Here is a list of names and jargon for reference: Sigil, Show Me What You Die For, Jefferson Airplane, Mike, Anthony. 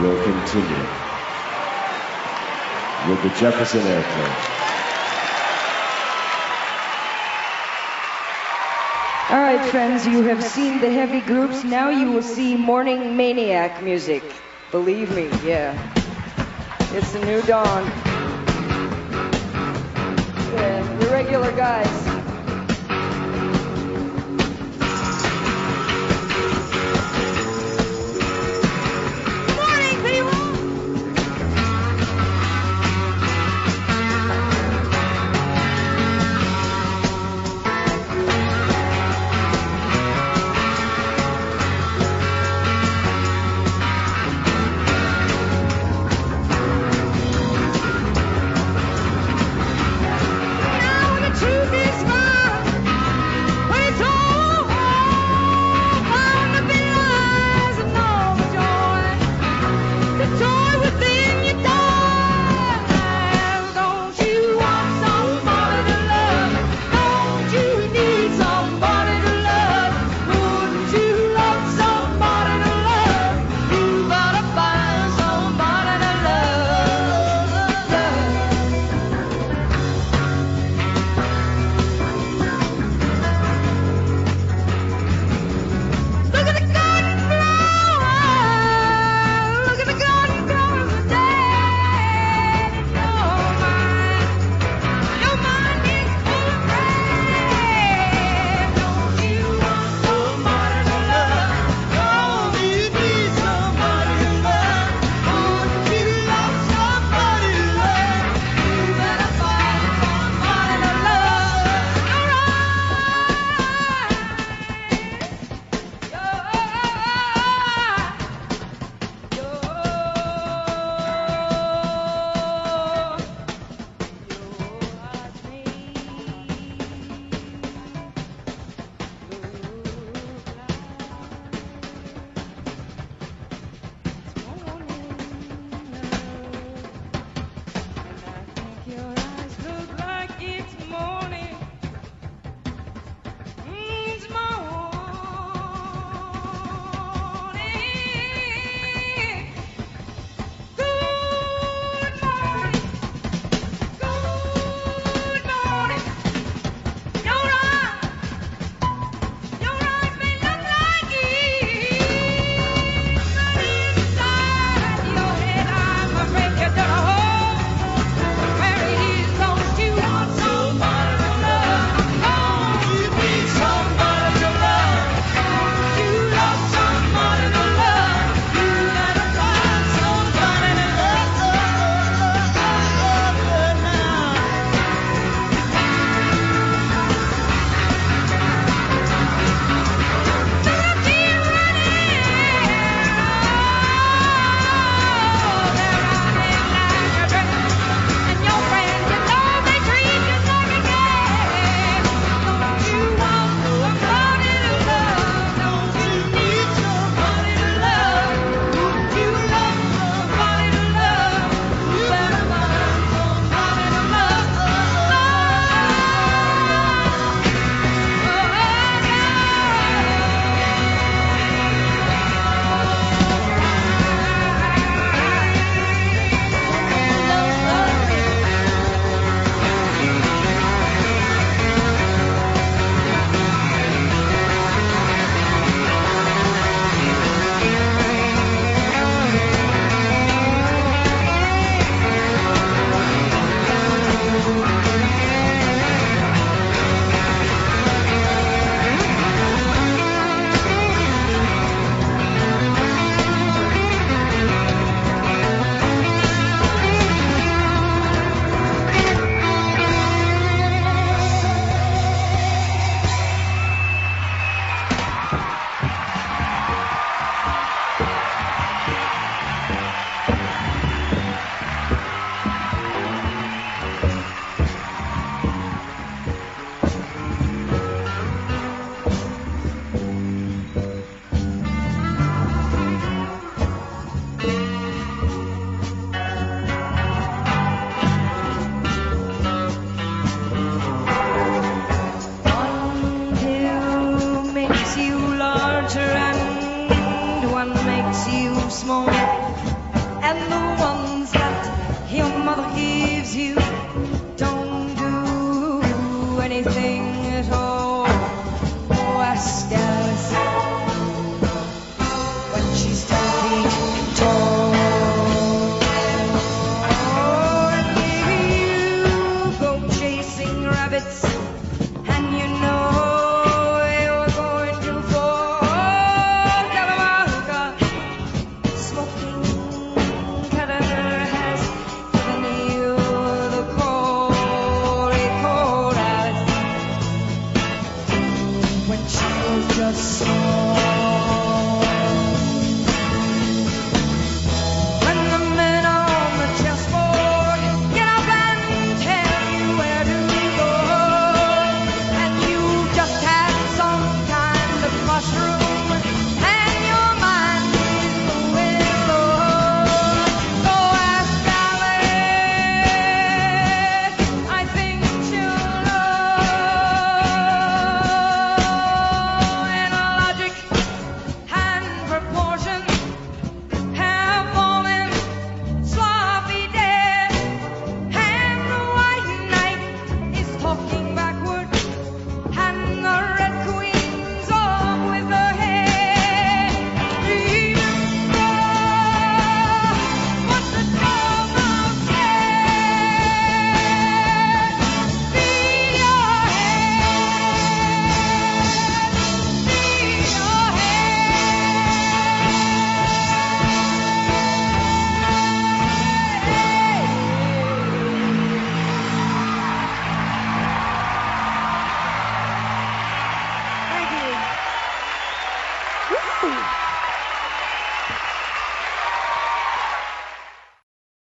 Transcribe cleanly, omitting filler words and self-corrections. will continue with the Jefferson Airplane. All right, friends, you have seen the heavy groups. Now you will see morning maniac music. Believe me, yeah. It's the new dawn. Yeah, the regular guys. One makes you small. and the ones that your mother gives you.